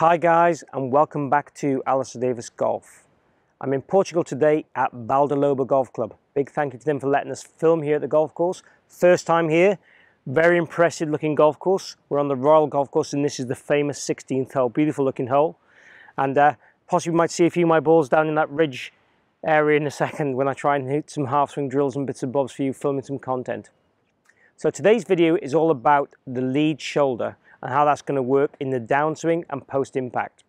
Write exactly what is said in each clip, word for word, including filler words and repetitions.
Hi guys, and welcome back to Alistair Davies Golf. I'm in Portugal today at Vale do Lobo Golf Club. Big thank you to them for letting us film here at the golf course. First time here, very impressive looking golf course. We're on the Royal Golf Course and this is the famous sixteenth hole, beautiful looking hole. And uh, possibly might see a few of my balls down in that ridge area in a second when I try and hit some half swing drills and bits of bobs for you, filming some content. So today's video is all about the lead shoulder and how that's going to work in the downswing and post-impact.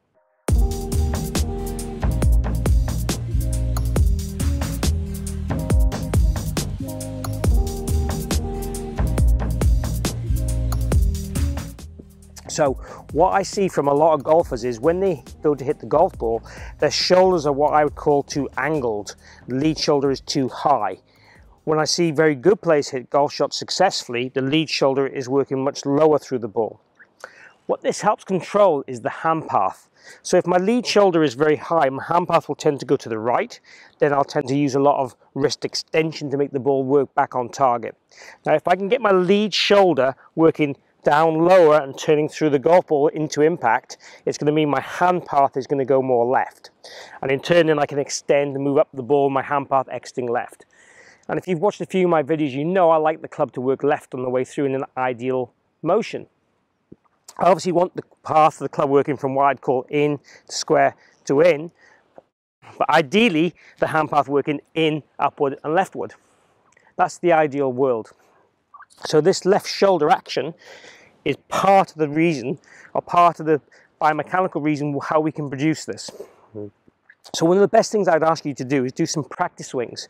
So what I see from a lot of golfers is when they go to hit the golf ball, their shoulders are what I would call too angled. The lead shoulder is too high. When I see very good players hit golf shots successfully, the lead shoulder is working much lower through the ball. What this helps control is the hand path. So if my lead shoulder is very high, my hand path will tend to go to the right, then I'll tend to use a lot of wrist extension to make the ball work back on target. Now if I can get my lead shoulder working down lower and turning through the golf ball into impact, it's going to mean my hand path is going to go more left. And in turn then I can extend and move up the ball, my hand path exiting left. And if you've watched a few of my videos, you know I like the club to work left on the way through in an ideal motion. I obviously want the path of the club working from what I'd call in to square to in, but ideally the hand path working in, upward and leftward. That's the ideal world. So this left shoulder action is part of the reason, or part of the biomechanical reason how we can produce this. So one of the best things I'd ask you to do is do some practice swings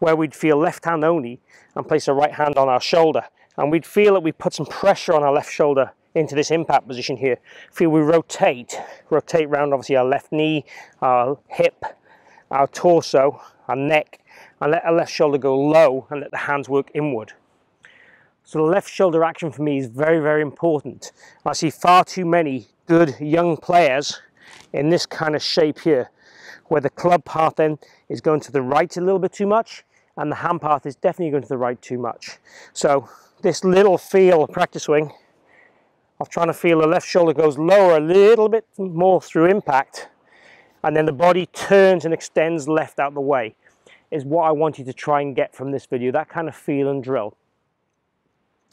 where we'd feel left hand only and place a right hand on our shoulder, and we'd feel that we put some pressure on our left shoulder into this impact position here. Feel we rotate, rotate round obviously our left knee, our hip, our torso, our neck, and let our left shoulder go low and let the hands work inward. So the left shoulder action for me is very, very important. I see far too many good young players in this kind of shape here, where the club path then is going to the right a little bit too much, and the hand path is definitely going to the right too much. So this little feel practice swing of trying to feel the left shoulder goes lower a little bit more through impact, and then the body turns and extends left out the way, is what I want you to try and get from this video, that kind of feel and drill.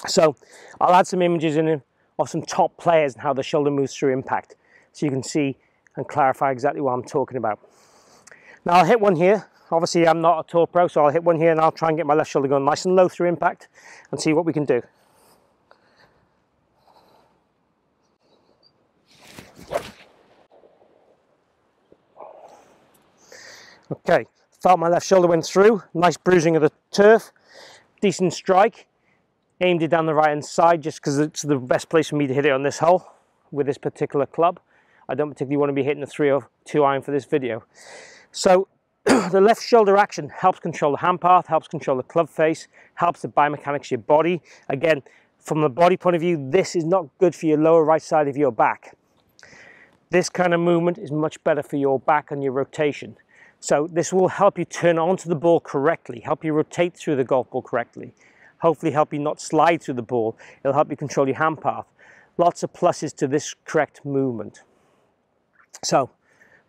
So I'll add some images in of some top players and how the shoulder moves through impact, so you can see and clarify exactly what I'm talking about. Now I'll hit one here. Obviously I'm not a tour pro, so I'll hit one here and I'll try and get my left shoulder going nice and low through impact and see what we can do. Okay, felt my left shoulder went through, nice bruising of the turf, decent strike, aimed it down the right hand side just because it's the best place for me to hit it on this hole with this particular club. I don't particularly want to be hitting a three or two iron for this video. So the left shoulder action helps control the hand path, helps control the club face, helps the biomechanics of your body. Again, from the body point of view, this is not good for your lower right side of your back. This kind of movement is much better for your back and your rotation. So this will help you turn onto the ball correctly, help you rotate through the golf ball correctly, hopefully help you not slide through the ball. It'll help you control your hand path. Lots of pluses to this correct movement. So,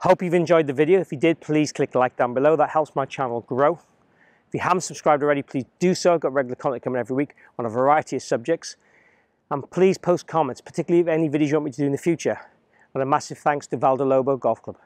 hope you've enjoyed the video. If you did, please click like down below. That helps my channel grow. If you haven't subscribed already, please do so. I've got regular content coming every week on a variety of subjects. And please post comments, particularly if any videos you want me to do in the future. And a massive thanks to Vale do Lobo Golf Club.